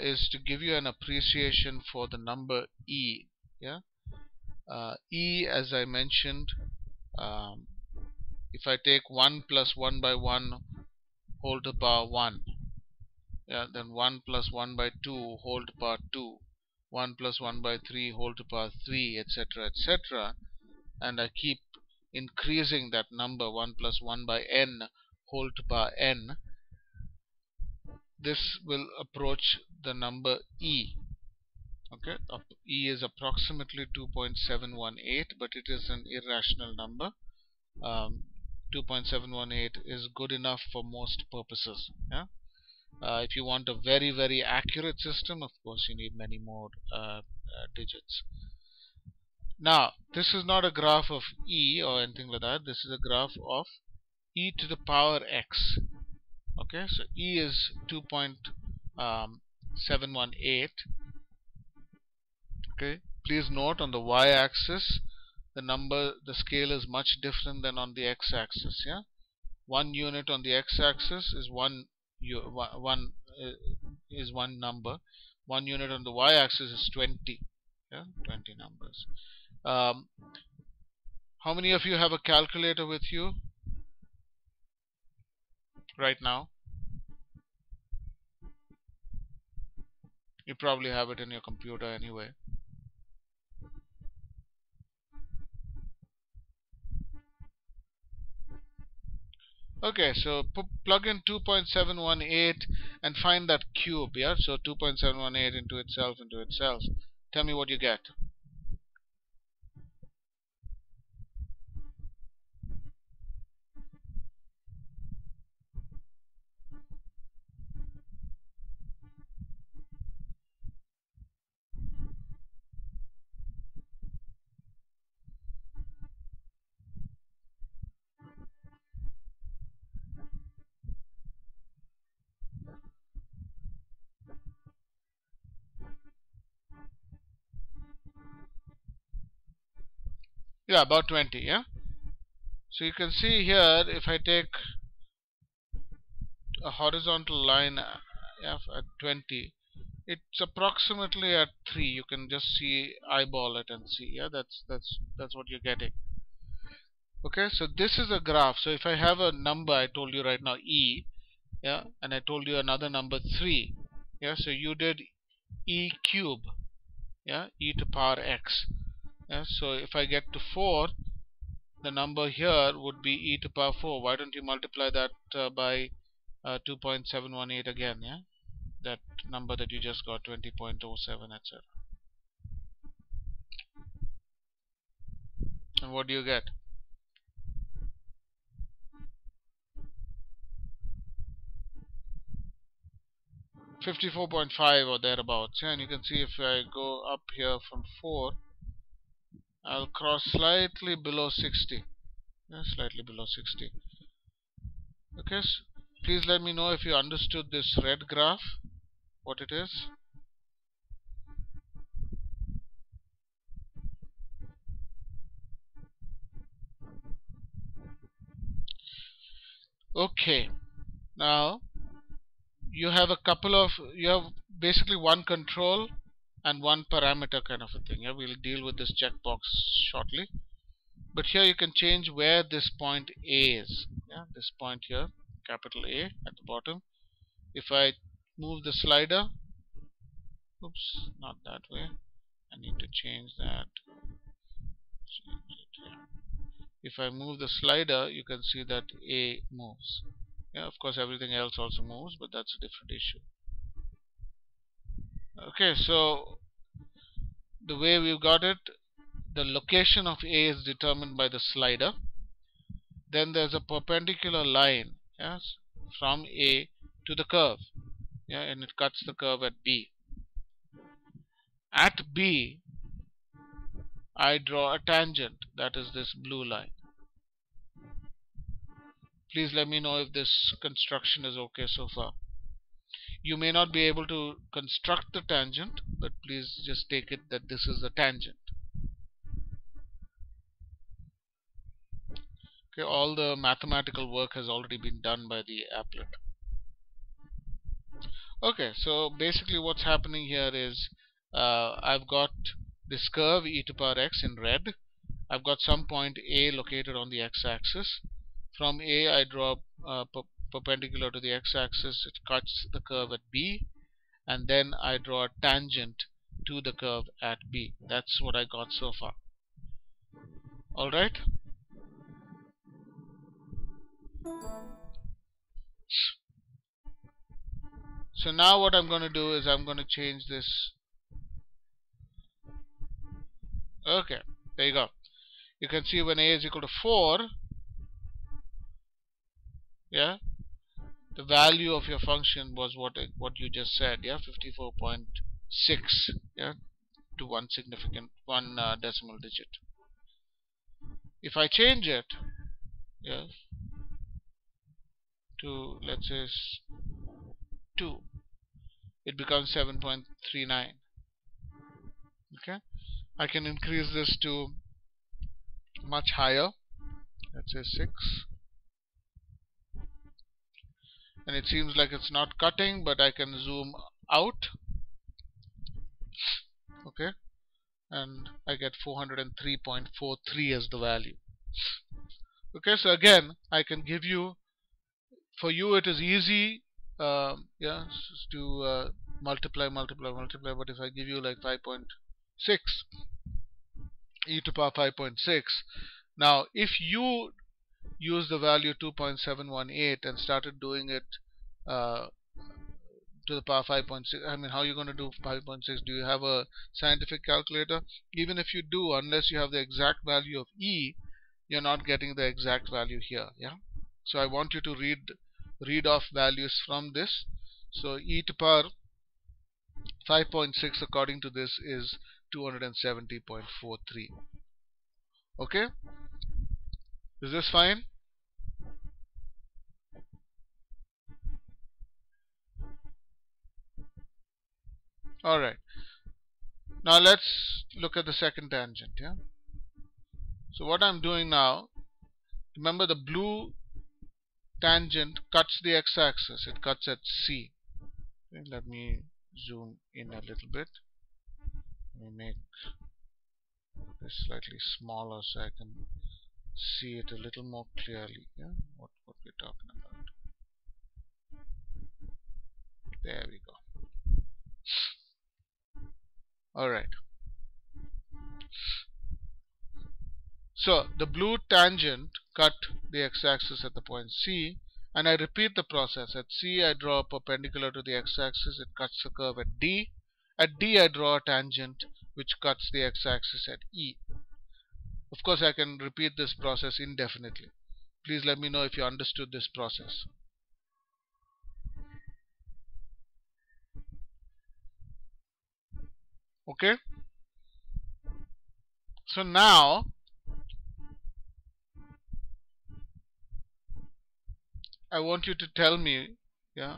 is to give you an appreciation for the number e. Yeah, e, as I mentioned, if I take 1 plus 1 by 1 whole to the power 1, yeah, then 1 plus 1 by 2 whole to the power 2, 1 plus 1 by 3 whole to the power 3, etc., etc., and I keep increasing that number, 1 plus 1 by n whole to the power n, this will approach the number e. Okay, e is approximately 2.718, but it is an irrational number. 2.718 is good enough for most purposes. Yeah? If you want a very, very accurate system, of course, you need many more digits. Now, this is not a graph of e or anything like that. This is a graph of e to the power x. Okay, so e is 2.718. Okay, please note on the y-axis, the number, the scale is much different than on the x-axis. Yeah, 1 unit on the x-axis is one number. 1 unit on the y-axis is 20. Yeah, 20 numbers. How many of you have a calculator with you right now? You probably have it in your computer anyway. Okay, so plug in 2.718 and find that cube, yeah? So 2.718 into itself. Tell me what you get. Yeah, about 20, yeah? So you can see here, if I take a horizontal line at 20, it's approximately at 3. You can just see, eyeball it and see, yeah? That's what you're getting. Okay, so this is a graph. So if I have a number, I told you right now, e, yeah? And I told you another number, 3. Yeah, so you did e cube, yeah? E to power x. Yeah, so if I get to 4, the number here would be e to power 4. Why don't you multiply that by 2.718 again, yeah? That number that you just got, 20.07, etc. And what do you get? $54.5 or thereabouts, yeah? And you can see if I go up here from 4, I'll cross slightly below 60. Yeah, slightly below 60. Okay, so please let me know if you understood this red graph, what it is. Okay, now you have a couple of, you have basically one control and one parameter kind of a thing. Yeah? We'll deal with this checkbox shortly. But here you can change where this point A is. Yeah? This point here, capital A at the bottom. If I move the slider, oops, not that way. I need to change that. Change it here. If I move the slider, you can see that A moves. Yeah, of course, everything else also moves, but that's a different issue. Okay, so the way we've got it, the location of A is determined by the slider. Then there's a perpendicular line, yes, from A to the curve, yeah, and it cuts the curve at B. At B, I draw a tangent, that is this blue line. Please let me know if this construction is okay so far. You may not be able to construct the tangent, but please just take it that this is the tangent. Okay, all the mathematical work has already been done by the applet. Okay, so basically what's happening here is I've got this curve e to power x in red. I've got some point A located on the x-axis. From A I draw perpendicular to the x-axis. It cuts the curve at B, and then I draw a tangent to the curve at B. That's what I got so far. Alright? So now what I'm going to do is I'm going to change this. Okay, there you go. You can see when A is equal to 4, yeah, the value of your function was what you just said, yeah, 54.6, yeah, to one decimal digit. If I change it, yeah, to let's say 2, it becomes 7.39. Okay, I can increase this to much higher, let's say 6, and it seems like it's not cutting, but I can zoom out, okay, and I get 403.43 as the value. Okay, so again I can give you, for you it is easy yeah, to multiply, but if I give you like 5.6, e to power 5.6, now if you use the value 2.718 and started doing it to the power 5.6, I mean, how are you going to do 5.6? Do you have a scientific calculator? Even if you do, unless you have the exact value of e, you're not getting the exact value here, yeah? So I want you to read off values from this. So e to power 5.6 according to this is 270.43. Okay? Is this fine? Alright. Now let's look at the second tangent, yeah? So what I'm doing now, remember the blue tangent cuts the x-axis, it cuts at C. Okay, let me zoom in a little bit. Let me make this slightly smaller so I can see it a little more clearly. Yeah, what we're talking about. There we go. All right. So the blue tangent cut the x-axis at the point C, and I repeat the process. At C I draw a perpendicular to the x-axis, it cuts the curve at D. At D I draw a tangent which cuts the x-axis at E. Of course I can repeat this process indefinitely. Please let me know if you understood this process. Okay? So now I want you to tell me, yeah,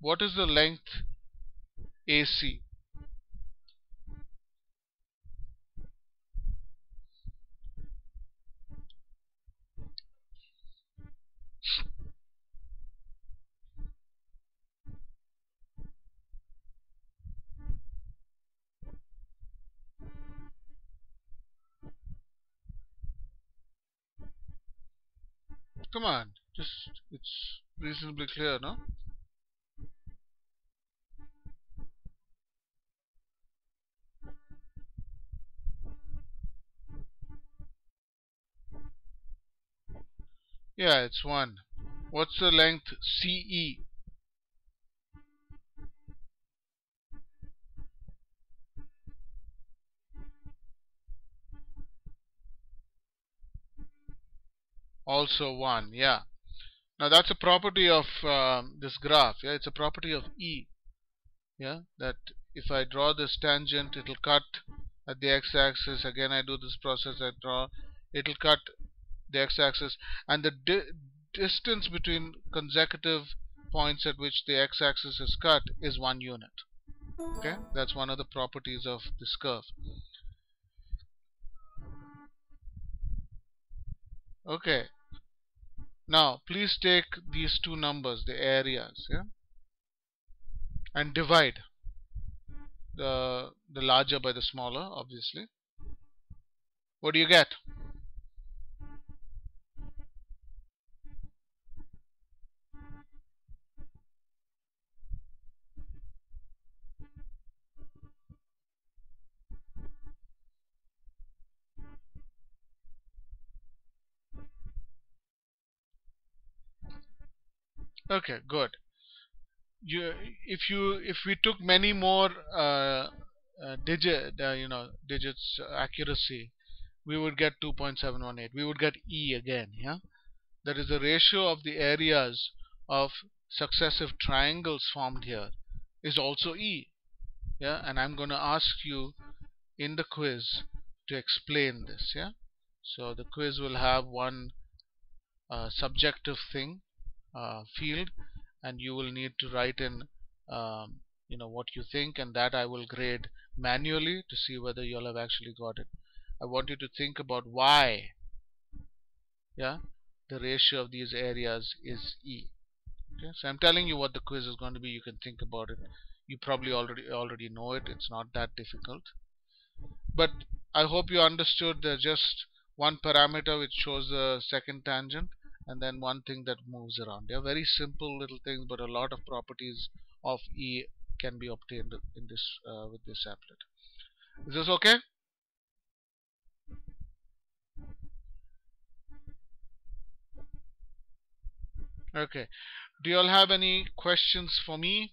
what is the length AC? Come on, just, it's reasonably clear, no? Yeah, it's 1. What's the length CE? Also 1, yeah. Now that's a property of this graph, yeah, it's a property of E, yeah, that if I draw this tangent, it'll cut at the x-axis. Again I do this process, I draw, it'll cut the x-axis, and the distance between consecutive points at which the x-axis is cut is 1 unit. Okay, that's one of the properties of this curve. Okay. Now, please take these two numbers, the areas, yeah? and divide the larger by the smaller, obviously. What do you get? Okay, good. If we took many more digits accuracy, we would get 2.718. We would get E again. Yeah, that is the ratio of the areas of successive triangles formed here is also E. Yeah, and I'm going to ask you in the quiz to explain this. Yeah, so the quiz will have one subjective thing. Field, and you will need to write in what you think, and that I will grade manually to see whether you'll have actually got it. I want you to think about why the ratio of these areas is E. Okay, so I'm telling you what the quiz is going to be. You can think about it. You probably already know it. It's not that difficult, but I hope you understood there's just one parameter which shows the second tangent, and then one thing that moves around. They are very simple little things, but a lot of properties of E can be obtained in this with this applet. Is this okay? Okay. Do you all have any questions for me?